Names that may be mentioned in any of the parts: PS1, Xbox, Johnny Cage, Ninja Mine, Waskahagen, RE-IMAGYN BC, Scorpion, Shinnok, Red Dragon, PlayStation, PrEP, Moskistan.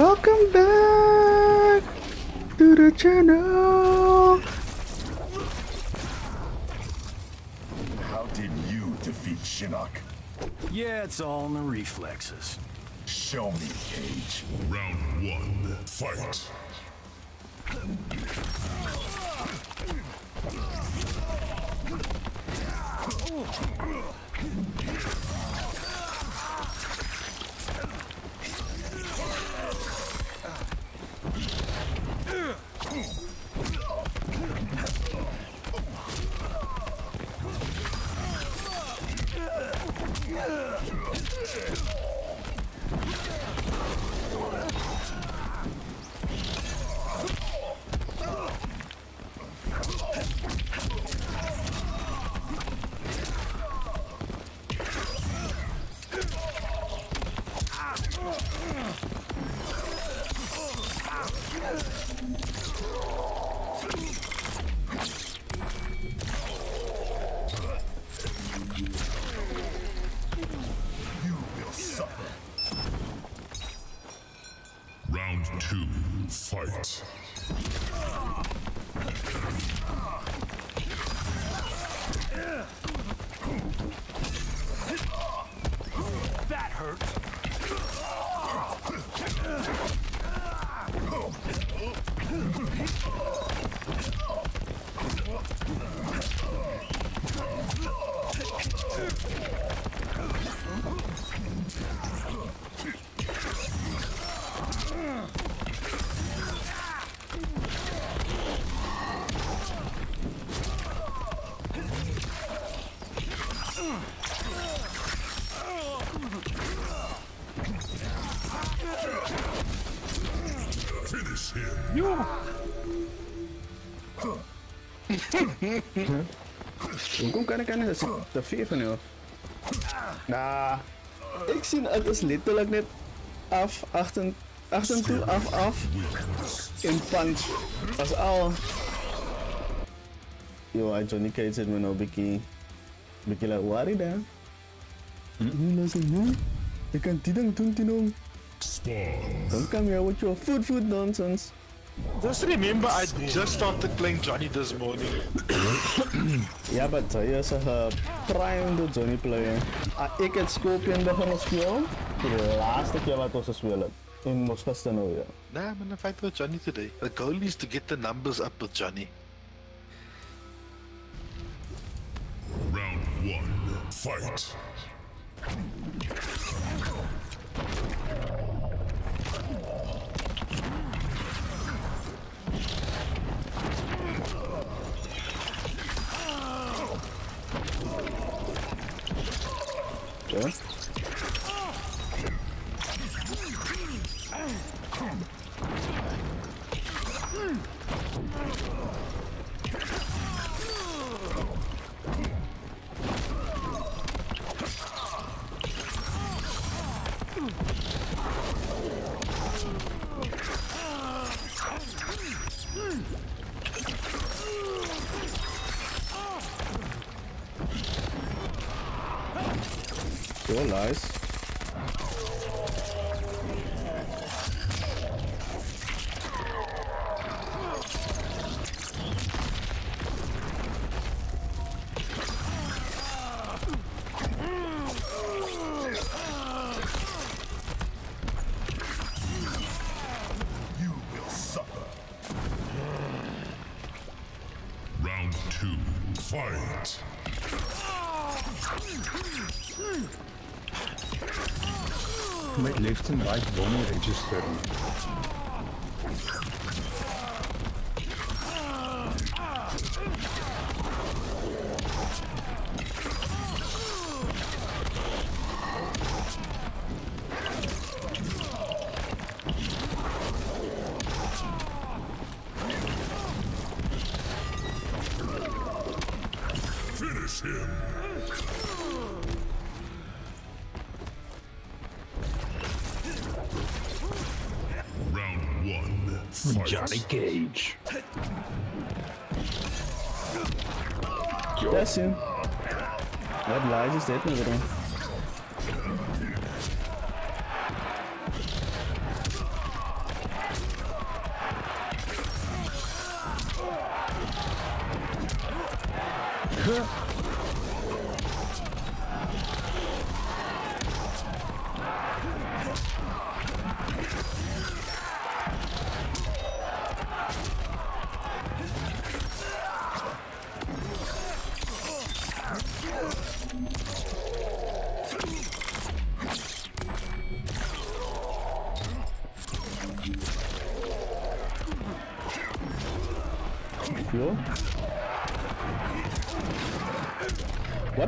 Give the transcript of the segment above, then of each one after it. Welcome back to the channel. How did you defeat Shinnok? Yeah, it's all in the reflexes. Show me, Cage. Round one, fight. Kung ka na kanin sa FIFA niyo na ik zie het als letterlijk net af 28 af in punch als al yo I Johnny Cage said me no biki la wari da no so no ik kan tidang tuntinong don't come here with your food nonsense. Just remember, I just started playing Johnny this morning. Yeah, but yes, prime the Johnny player. Ik had Scorpion begonnen spelen. De laatste keer wat we spelen in Moskistan. Nah, I'm gonna fight with Johnny today. The goal is to get the numbers up with Johnny. Round one, fight. Oh, nice. You will suffer. Round two, fight. Make left and right bomber register. Finish him. Johnny Cage. That's him. That lies is dead with him. What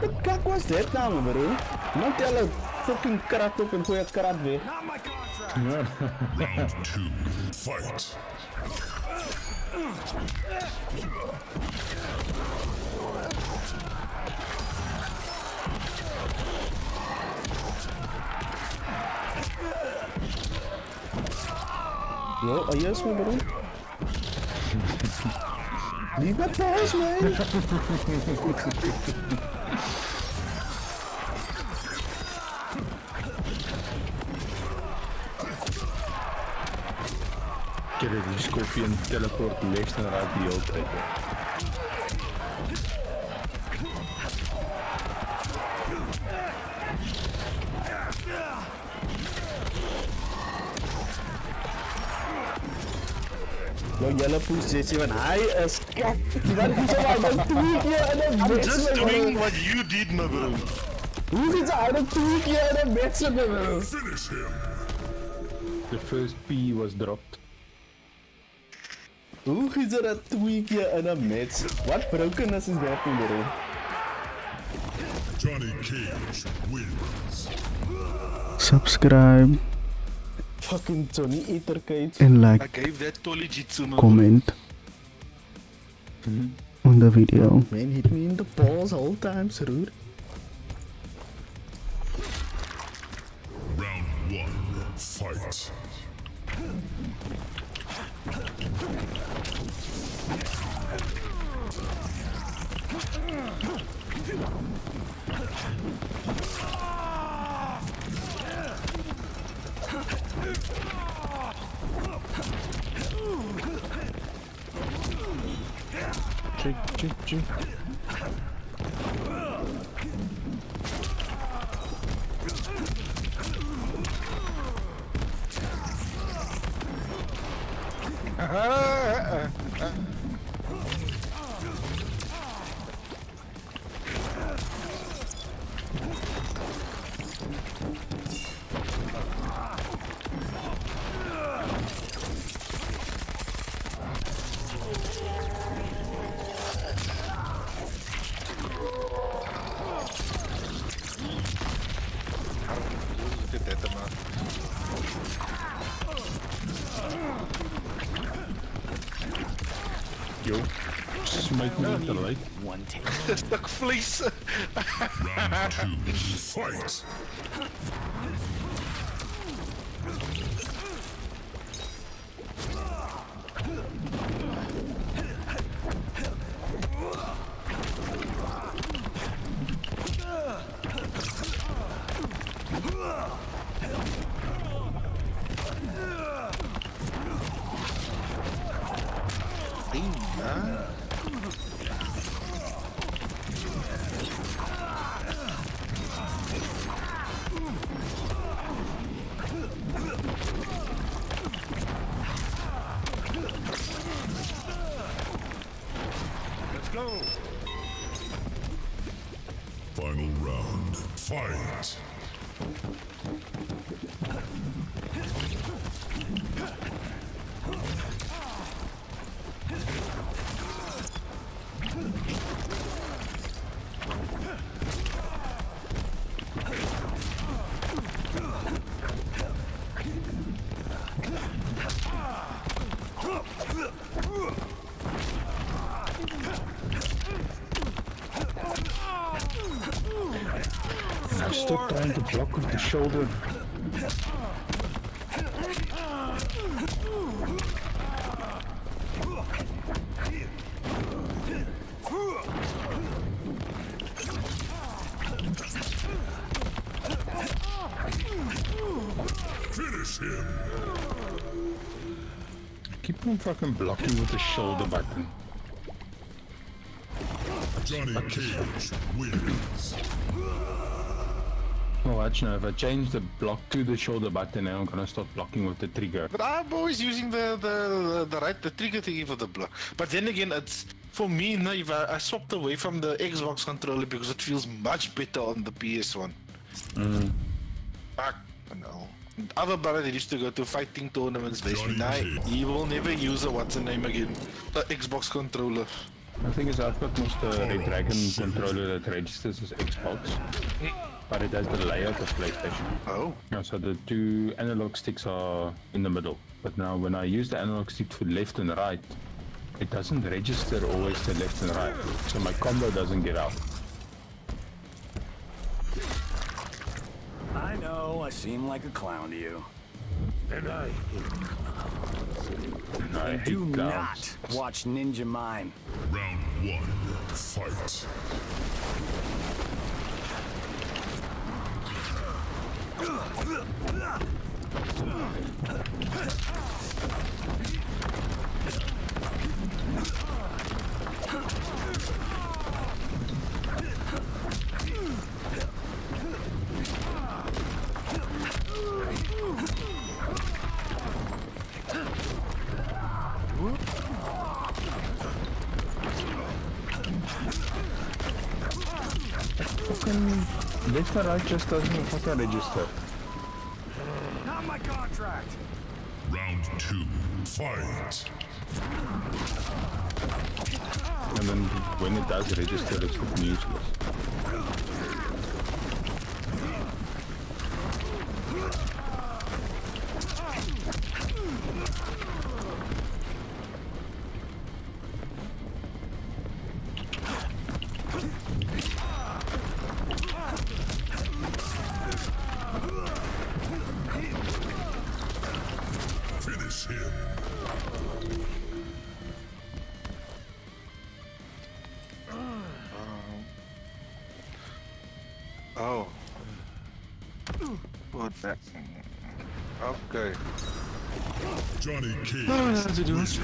the fuck was that nou, bro? Man tellen fucking karat op en gooi het karat weg. Round 2, fight! Yo, hier is me, bro. Leave my paws, man! Get it, the Scorpion teleport left and right the old type. Yo, yellow push J7, I as cat. I'm just doing what you did, my bro. Who did I don't tweak here and I'm bro? Finish him. The first P was dropped. Who is there a tweak here and a match? What brokenness is that, bro? Johnny Cage wins. Subscribe. Fucking Johnny Eater Cage. And like, I gave that comment on the video. Man, hit me in the balls all times, rude. Round 1, fight. Check. Yo, smite me with the light. One take. Stuck fleece. Round 2, fight. Final round, fight! Stop trying to block with the shoulder. Finish him. Keep on fucking blocking with the shoulder button. Johnny Cage wins. Oh, actually, no, if I change the block to the shoulder button, now I'm gonna stop blocking with the trigger. But I'm always using the trigger thingy for the block. But then again, it's for me now. If I swapped away from the Xbox controller because it feels much better on the PS1. Mm. Fuck no. Other brother that used to go to fighting tournaments, he will never use a what's the name again? The Xbox controller. The thing is, I've got most Red Dragon controller that registers as Xbox, but it has the layout of PlayStation. Oh. Yeah, so the two analog sticks are in the middle, but now when I use the analog stick for left and right, it doesn't register always the left and right, so my combo doesn't get out. I know, I seem like a clown to you. And I hate clowns. I hate do clowns. Not watch Ninja Mine. Round one, fight. Left and right just doesn't fucking register. Not my contract. Round two, fight. And then when it does register, it's useless. Oh. What that? Okay. Johnny Cage.